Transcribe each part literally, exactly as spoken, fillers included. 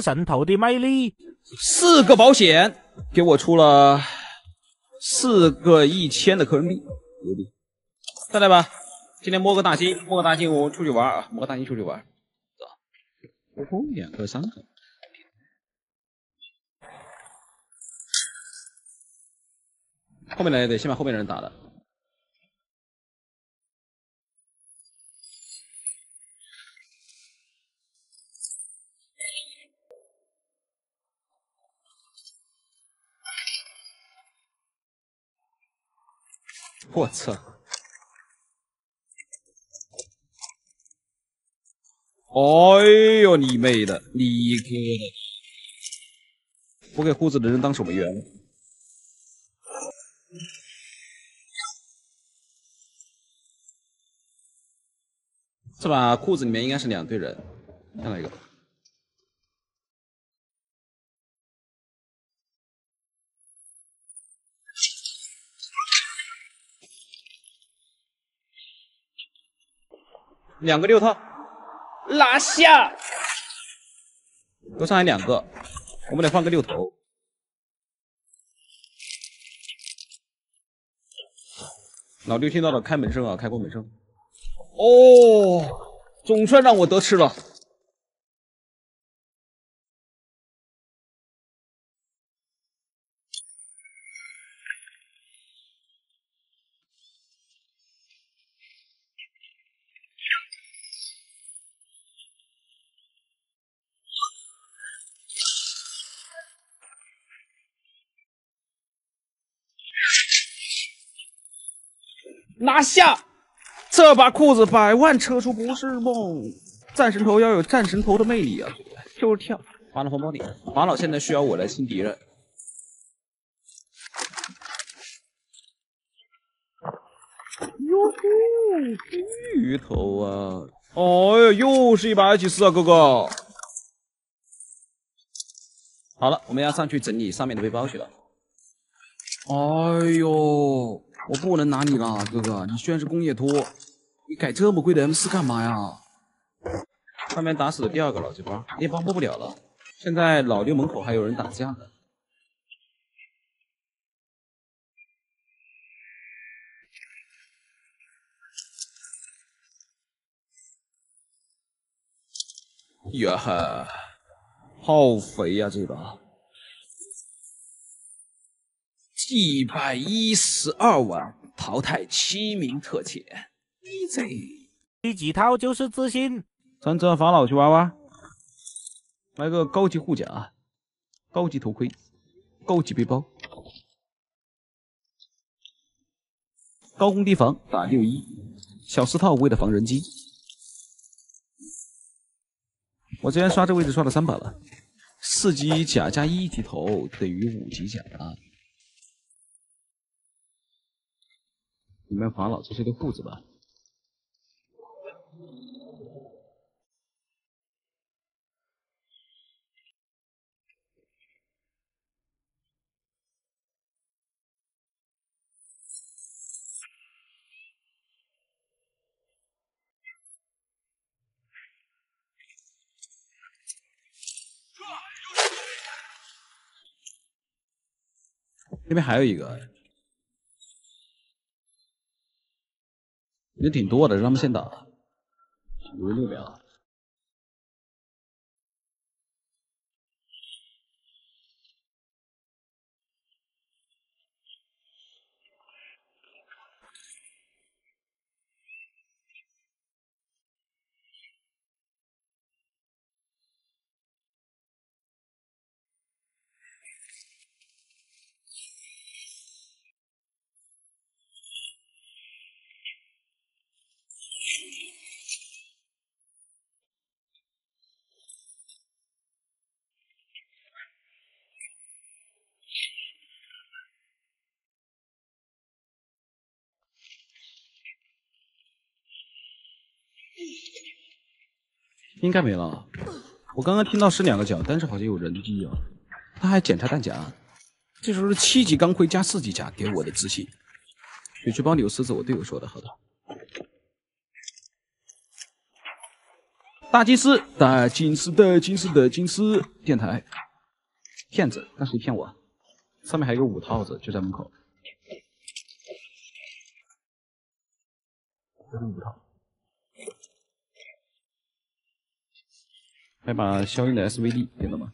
神头的魅力。四个保险给我出了四个一千的客人币，牛逼！再来吧，今天摸个大金，摸个大金，我出去玩啊，摸个大金出去玩。走，哦，两个三个。 后面的也得先把后面的人打了。我操！哎呦你妹的，你哥的！我给胡子的人当守门员了。 这把裤子里面应该是两队人，看到一个。两个六套，拿下！楼上还两个，我们得换个六头。老六听到了开门声啊，开关门声。 哦，总算让我得吃了。拿下！ 这把裤子百万车出不是梦，战神头要有战神头的魅力啊！就是跳，法老红包你，法老现在需要我来清敌人。哟呼，鱼头啊！哦，又是一把 一七四啊，哥哥。好了，我们要上去整理上面的背包去了。哎呦！ 我不能拿你了，哥哥，你居然是工业托，你改这么贵的 M 四干嘛呀？上面打死了第二个老鸡巴，也帮不了了。现在老六门口还有人打架呢。呀哈，好肥呀，这把。 一百一十二万淘汰七名特遣 ，easy。第几套就是自信。咱找法老去玩玩，来个高级护甲、高级头盔、高级背包、高攻低防打六一，小四套为了防人机。我之前刷这位置刷了三把了，四级甲加一级头等于五级甲。 你们法老这是个裤子吧？那边还有一个。 也挺多的，让他们先打。五十六秒。应该没了。我刚刚听到是两个脚，但是好像有人机啊。他还检查弹夹，这时候是七级钢盔加四级甲给我的自信。你去帮柳狮子，我队友说的。好的。大金丝，大金丝，大金丝，大金丝，电台，骗子，那谁骗我？上面还有个五套子，就在门口。这是五套。买把消音的 S V D， 听到吗？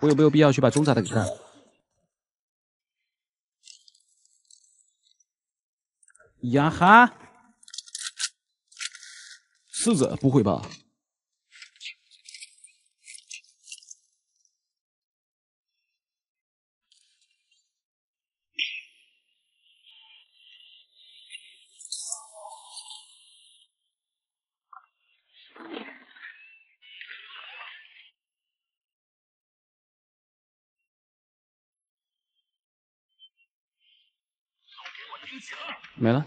我有没有必要去把中塔的给干？呀哈！逝者不会吧？没了，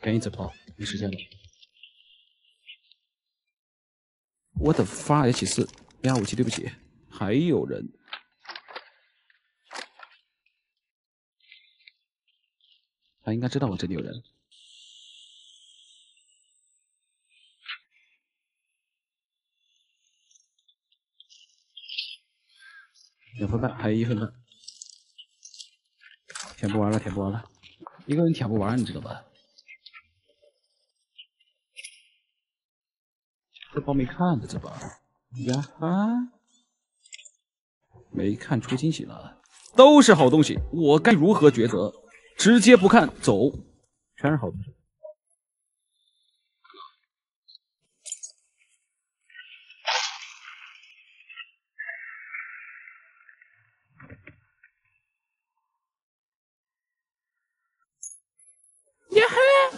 赶紧走吧，没时间了。我的发 H 四幺五七，对不起，还有人。他应该知道我这里有人。两分半，还有一分半。 舔不完了，舔不完了，一个人舔不完，你知道吧？这包没看的这包，呀哈，没看出惊喜了，都是好东西，我该如何抉择？直接不看，走，全是好东西。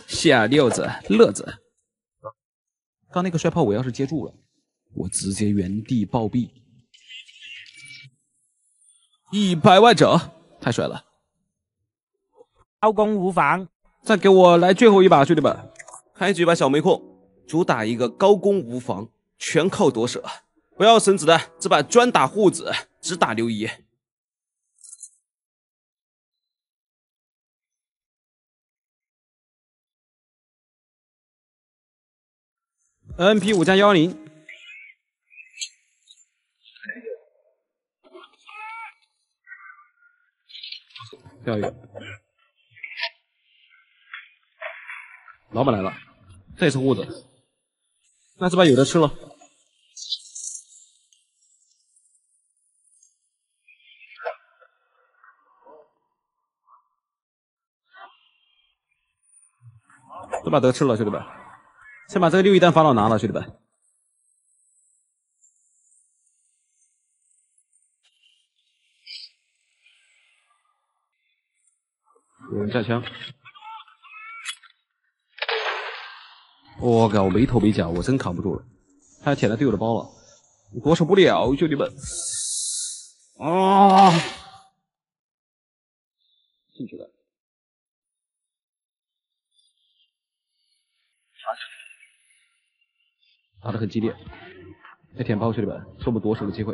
下六子，乐子。刚那个摔炮，我要是接住了，我直接原地暴毙。一百万整，太帅了！刀攻无妨，再给我来最后一把，兄弟们！开局吧，小煤控，主打一个高攻无妨，全靠夺舍，不要神子弹，这把专打护子，只打刘姨。 N P 五加幺零，钓鱼。老板来了，这是护子，那这把有的吃了。这把得吃了，兄弟们。 先把这个六一弹法老拿了，兄弟们。有人架枪。我靠，我没头没脚，我真扛不住了。他舔了队友的包了，我躲闪不了，兄弟们。啊！进去了。 打得很激烈，要舔包，兄弟们，是我们夺舍的机会。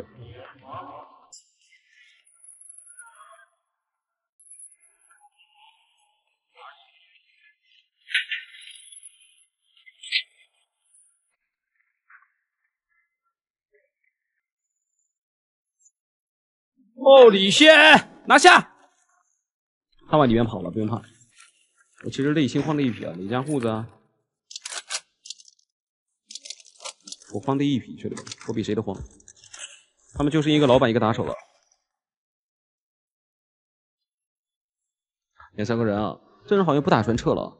哦，李轩，拿下！他往里面跑了，不用怕。我其实内心慌了一匹啊，李家护子啊。 我慌的一匹，兄弟们，我比谁都慌。他们就是一个老板，一个打手了。连三个人啊，这人好像不打算撤了。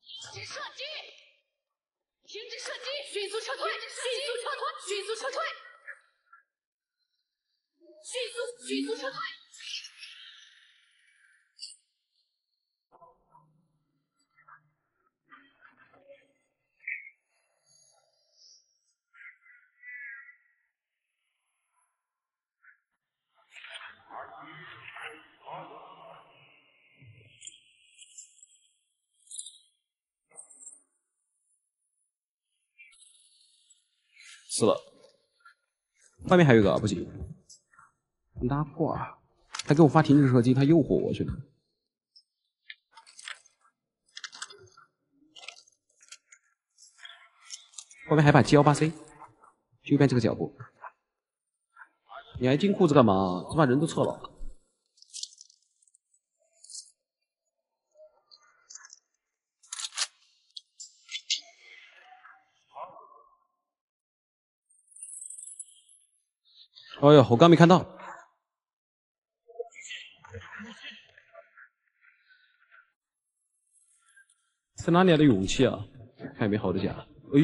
停止射击！停止射击！迅速撤退！迅速撤退！迅速撤退！迅速迅速撤退！死了，外面还有一个啊，不行，拉破啊！他给我发停止射击，他诱惑我去了。后面还把 G 一八 C， 就右边这个脚步。你还进裤子干嘛？他妈人都撤了。哎呦，我刚没看到。 在哪里来的勇气啊？看有没有好的甲。哎，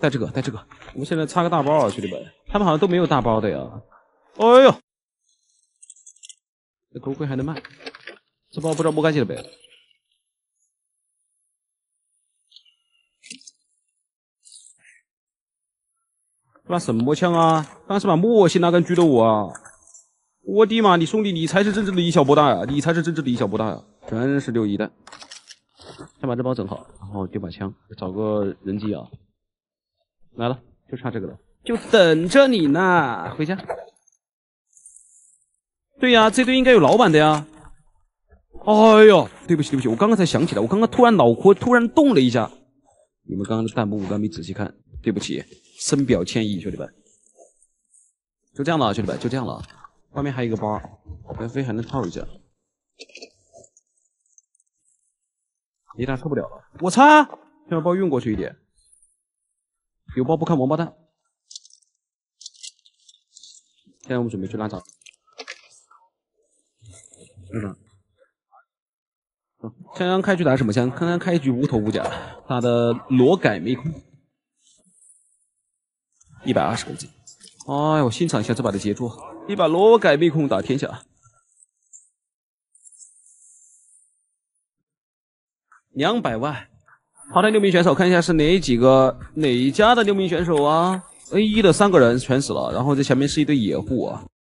带这个，带这个。我们现在插个大包啊，兄弟们，他们好像都没有大包的呀。哎呦，这头盔还能卖？这包不知道摸干净了呗？拿什么枪啊？当时把莫西拿根狙的我啊！我的妈，你兄弟，你才是真正的以小博大呀！你才是真正的以小博大呀！全是六一弹。 先把这包整好，然后丢把枪，找个人机啊！来了，就差这个了，就等着你呢。回家。对呀，这堆应该有老板的呀。哎呦，对不起对不起，我刚刚才想起来，我刚刚突然脑壳突然动了一下。你们刚刚的弹幕我刚没仔细看，对不起，深表歉意，兄弟们。就这样了，兄弟们，就这样了。外面还有一个包，袁飞还能套一下。 一打受不了了，我擦！先把包运过去一点，有包不看王八蛋。现在我们准备去拉闸，对吧？嗯，刚刚开局打什么枪？刚刚开局无头无甲，打的裸改没空，一百二十公斤。哎呦，欣赏一下这把的杰作，一把裸改没空打天下。 两百万，淘汰六名选手，看一下是哪几个哪家的六名选手啊 ？A 一的三个人全死了，然后这前面是一堆野户啊。